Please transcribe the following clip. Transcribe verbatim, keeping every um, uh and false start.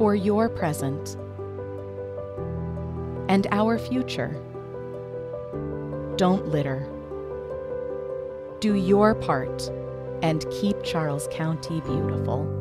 for your present and our future. Don't litter. Do your part and keep Charles County beautiful.